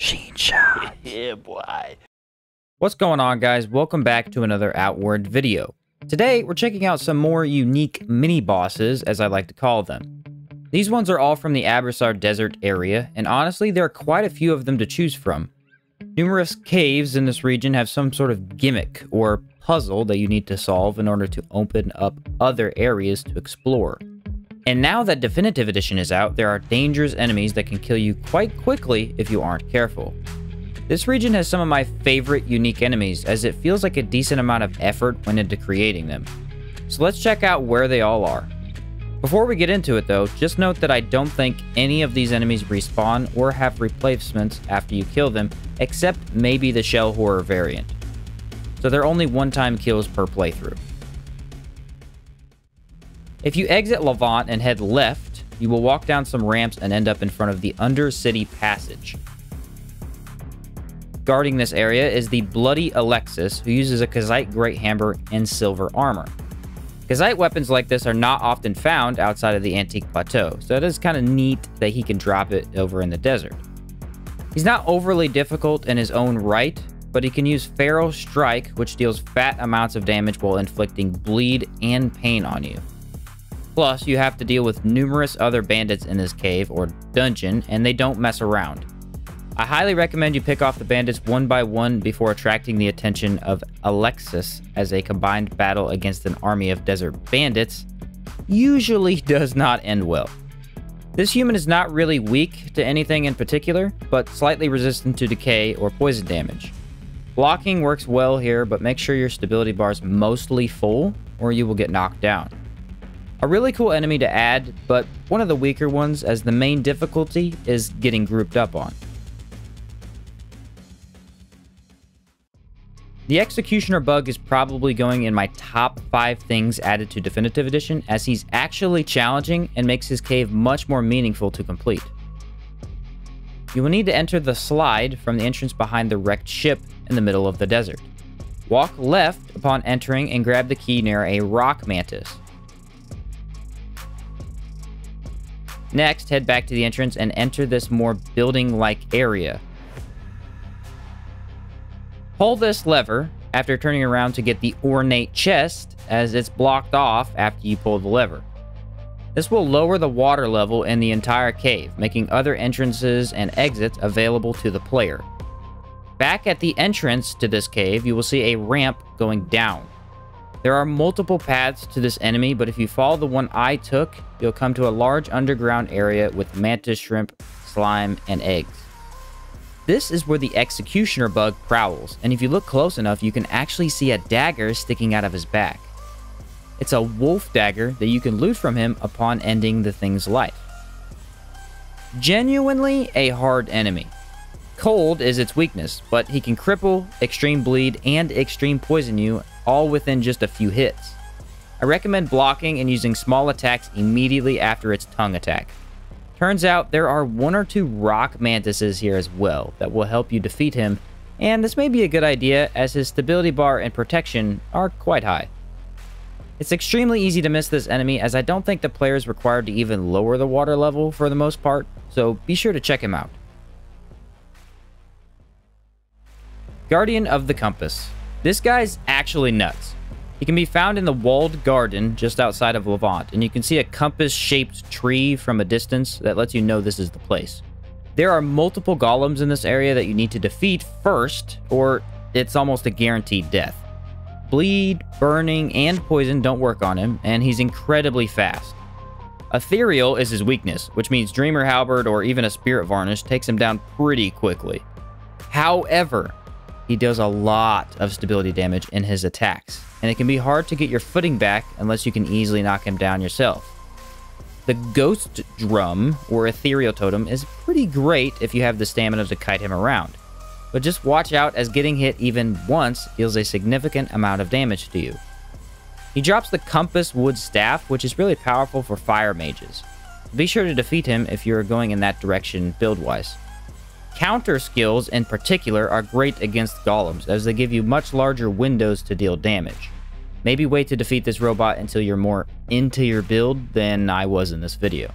Sheen-shot. Yeah, boy. What's going on, guys? Welcome back to another Outward video. Today, we're checking out some more unique mini-bosses, as I like to call them. These ones are all from the Abrassar Desert area, and honestly, there are quite a few of them to choose from. Numerous caves in this region have some sort of gimmick or puzzle that you need to solve in order to open up other areas to explore. And now that Definitive Edition is out, there are dangerous enemies that can kill you quite quickly if you aren't careful. This region has some of my favorite unique enemies, as it feels like a decent amount of effort went into creating them. So let's check out where they all are. Before we get into it though, just note that I don't think any of these enemies respawn or have replacements after you kill them, except maybe the Shell Horror variant. So they're only one-time kills per playthrough. If you exit Levant and head left, you will walk down some ramps and end up in front of the Undercity Passage. Guarding this area is the Bloody Alexis, who uses a Kazite Great Hammer and silver armor. Kazite weapons like this are not often found outside of the Antique Plateau, so it is kind of neat that he can drop it over in the desert. He's not overly difficult in his own right, but he can use Feral Strike, which deals fat amounts of damage while inflicting bleed and pain on you. Plus, you have to deal with numerous other bandits in this cave or dungeon, and they don't mess around. I highly recommend you pick off the bandits one by one before attracting the attention of Alexis, as a combined battle against an army of desert bandits usually does not end well. This human is not really weak to anything in particular, but slightly resistant to decay or poison damage. Blocking works well here, but make sure your stability bar is mostly full or you will get knocked down. A really cool enemy to add, but one of the weaker ones, as the main difficulty is getting grouped up on. The Executioner Bug is probably going in my top 5 things added to Definitive Edition, as he's actually challenging and makes his cave much more meaningful to complete. You will need to enter the slide from the entrance behind the wrecked ship in the middle of the desert. Walk left upon entering and grab the key near a rock mantis. Next, head back to the entrance and enter this more building-like area. Pull this lever after turning around to get the ornate chest, as it's blocked off after you pull the lever. This will lower the water level in the entire cave, making other entrances and exits available to the player. Back at the entrance to this cave, you will see a ramp going down. There are multiple paths to this enemy, but if you follow the one I took, you'll come to a large underground area with mantis shrimp, slime, and eggs. This is where the Executioner Bug prowls, and if you look close enough, you can actually see a dagger sticking out of his back. It's a wolf dagger that you can loot from him upon ending the thing's life. Genuinely a hard enemy. Cold is its weakness, but he can cripple, extreme bleed, and extreme poison you, all within just a few hits. I recommend blocking and using small attacks immediately after its tongue attack. Turns out there are one or two rock mantises here as well that will help you defeat him, and this may be a good idea as his stability bar and protection are quite high. It's extremely easy to miss this enemy, as I don't think the player is required to even lower the water level for the most part, so be sure to check him out. Guardian of the Compass. This guy's actually nuts. He can be found in the walled garden just outside of Levant, and you can see a compass-shaped tree from a distance that lets you know this is the place. There are multiple golems in this area that you need to defeat first, or it's almost a guaranteed death. Bleed, burning, and poison don't work on him, and he's incredibly fast. Ethereal is his weakness, which means Dreamer Halberd or even a Spirit Varnish takes him down pretty quickly. However, he deals a lot of stability damage in his attacks, and it can be hard to get your footing back unless you can easily knock him down yourself. The Ghost Drum, or Ethereal Totem, is pretty great if you have the stamina to kite him around, but just watch out, as getting hit even once deals a significant amount of damage to you. He drops the Compass Wood Staff, which is really powerful for fire mages. Be sure to defeat him if you're going in that direction build-wise. Counter skills in particular are great against golems, as they give you much larger windows to deal damage. Maybe wait to defeat this robot until you're more into your build than I was in this video.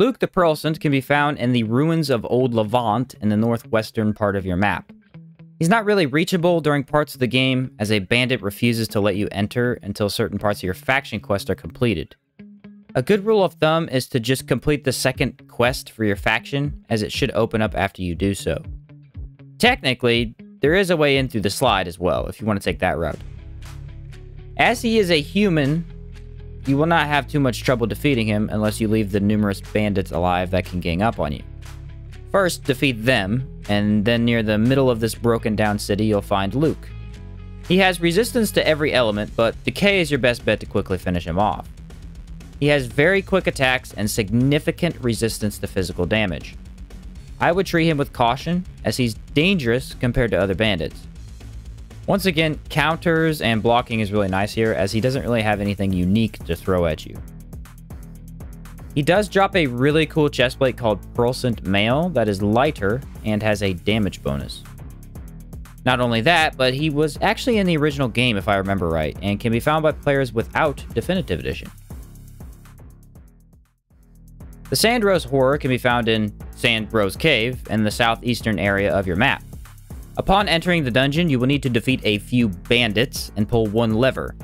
Luke the Pearlescent can be found in the ruins of Old Levant in the northwestern part of your map. He's not really reachable during parts of the game, as a bandit refuses to let you enter until certain parts of your faction quest are completed. A good rule of thumb is to just complete the second quest for your faction, as it should open up after you do so. Technically, there is a way in through the slide as well, if you want to take that route. As he is a human, you will not have too much trouble defeating him unless you leave the numerous bandits alive that can gang up on you. First, defeat them, and then near the middle of this broken down city, you'll find Luke. He has resistance to every element, but Decay is your best bet to quickly finish him off. He has very quick attacks and significant resistance to physical damage. I would treat him with caution, as he's dangerous compared to other bandits. Once again, counters and blocking is really nice here, as he doesn't really have anything unique to throw at you. He does drop a really cool chestplate called Pearlescent Mail that is lighter and has a damage bonus. Not only that, but he was actually in the original game if I remember right, and can be found by players without Definitive Edition. The Sandrose Horror can be found in Sandrose Cave in the southeastern area of your map. Upon entering the dungeon, you will need to defeat a few bandits and pull one lever.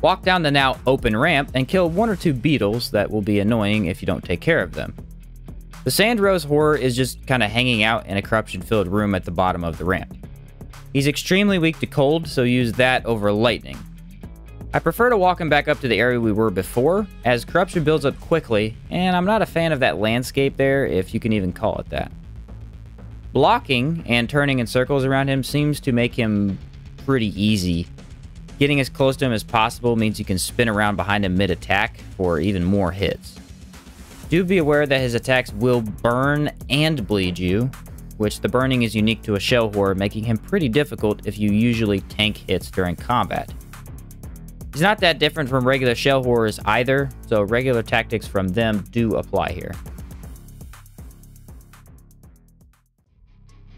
Walk down the now open ramp and kill one or two beetles that will be annoying if you don't take care of them. The Sandrose Horror is just kind of hanging out in a corruption-filled room at the bottom of the ramp. He's extremely weak to cold, so use that over lightning. I prefer to walk him back up to the area we were before, as corruption builds up quickly, and I'm not a fan of that landscape there, if you can even call it that. Blocking and turning in circles around him seems to make him pretty easy. Getting as close to him as possible means you can spin around behind him mid-attack for even more hits. Do be aware that his attacks will burn and bleed you, which the burning is unique to a shell horror, making him pretty difficult if you usually tank hits during combat. He's not that different from regular shell horrors either, so regular tactics from them do apply here.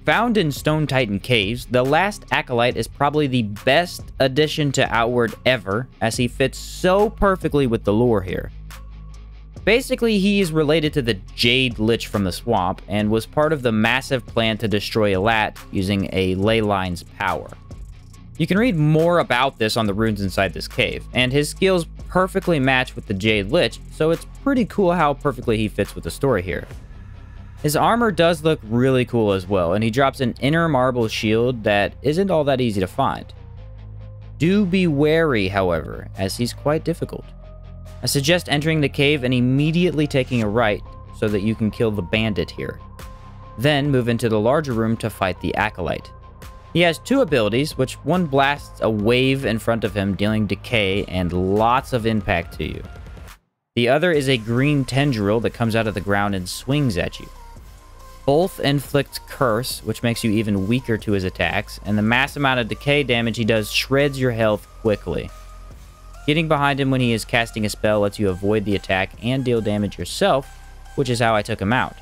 Found in Stone Titan Caves, The Last Acolyte is probably the best addition to Outward ever, as he fits so perfectly with the lore here. Basically, he is related to the Jade Lich from the swamp, and was part of the massive plan to destroy Alat using a Leyline's power. You can read more about this on the runes inside this cave, and his skills perfectly match with the Jade Lich, so it's pretty cool how perfectly he fits with the story here. His armor does look really cool as well, and he drops an inner marble shield that isn't all that easy to find. Do be wary, however, as he's quite difficult. I suggest entering the cave and immediately taking a right so that you can kill the bandit here. Then move into the larger room to fight the Acolyte. He has two abilities, which one blasts a wave in front of him, dealing decay and lots of impact to you. The other is a green tendril that comes out of the ground and swings at you. Both inflict curse, which makes you even weaker to his attacks, and the mass amount of decay damage he does shreds your health quickly. Getting behind him when he is casting a spell lets you avoid the attack and deal damage yourself, which is how I took him out.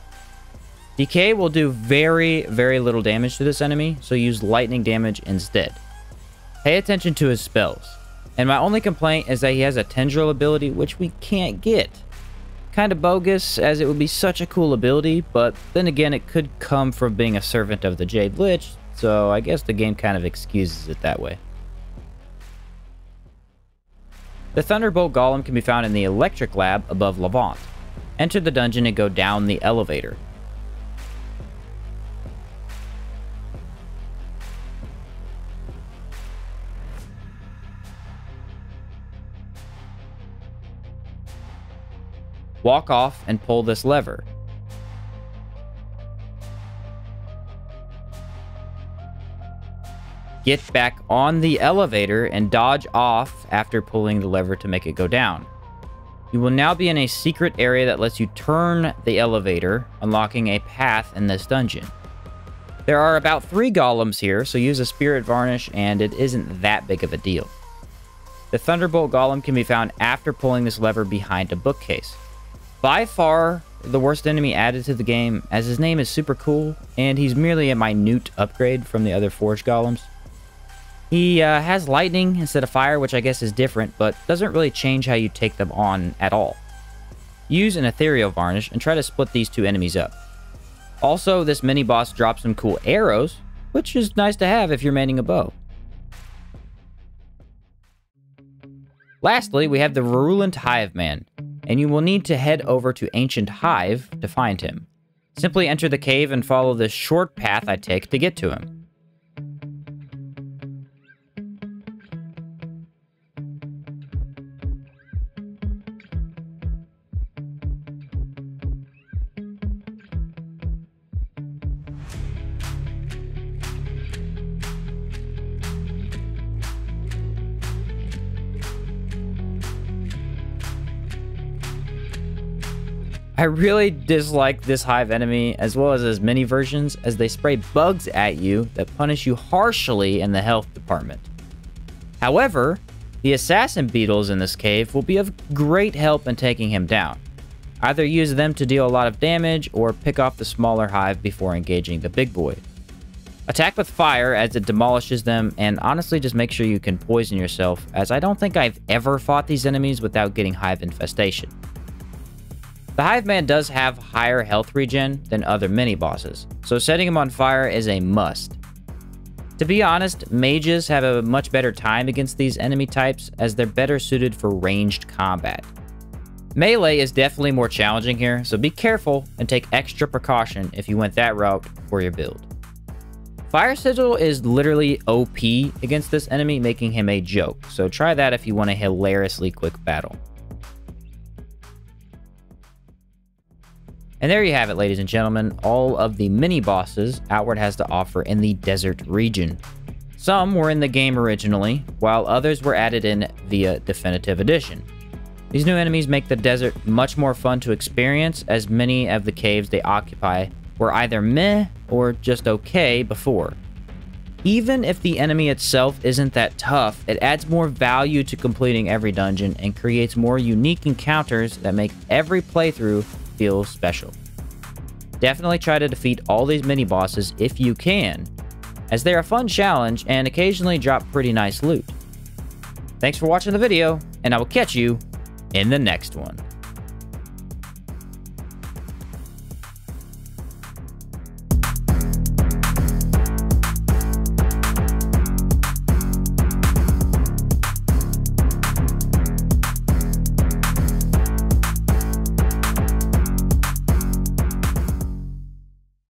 Decay will do very little damage to this enemy, so use lightning damage instead. Pay attention to his spells, and my only complaint is that he has a tendril ability which we can't get. Kind of bogus, as it would be such a cool ability, but then again it could come from being a servant of the Jade Lich, so I guess the game kind of excuses it that way. The Thunderbolt Golem can be found in the Electric Lab above Levant. Enter the dungeon and go down the elevator. Walk off and pull this lever. Get back on the elevator and dodge off after pulling the lever to make it go down. You will now be in a secret area that lets you turn the elevator, unlocking a path in this dungeon. There are about 3 golems here, so use a Spirit Varnish and it isn't that big of a deal. The Thunderbolt Golem can be found after pulling this lever behind a bookcase. By far the worst enemy added to the game, as his name is super cool and he's merely a minute upgrade from the other Forge Golems. He has lightning instead of fire, which I guess is different, but doesn't really change how you take them on at all. Use an Ethereal Varnish and try to split these two enemies up. Also, this mini-boss drops some cool arrows, which is nice to have if you're manning a bow. Lastly, we have the Virulent Hiveman, and you will need to head over to Ancient Hive to find him. Simply enter the cave and follow this short path I take to get to him. I really dislike this hive enemy, as well as his mini versions, as they spray bugs at you that punish you harshly in the health department. However, the assassin beetles in this cave will be of great help in taking him down. Either use them to deal a lot of damage, or pick off the smaller hive before engaging the big boy. Attack with fire as it demolishes them, and honestly just make sure you can poison yourself, as I don't think I've ever fought these enemies without getting hive infestation. The Hiveman does have higher health regen than other mini-bosses, so setting him on fire is a must. To be honest, mages have a much better time against these enemy types, as they're better suited for ranged combat. Melee is definitely more challenging here, so be careful and take extra precaution if you went that route for your build. Fire Sigil is literally OP against this enemy, making him a joke, so try that if you want a hilariously quick battle. And there you have it, ladies and gentlemen, all of the mini-bosses Outward has to offer in the desert region. Some were in the game originally, while others were added in via Definitive Edition. These new enemies make the desert much more fun to experience, as many of the caves they occupy were either meh or just okay before. Even if the enemy itself isn't that tough, it adds more value to completing every dungeon and creates more unique encounters that make every playthrough feel special. Definitely try to defeat all these mini bosses if you can, as they're a fun challenge and occasionally drop pretty nice loot. Thanks for watching the video, and I will catch you in the next one.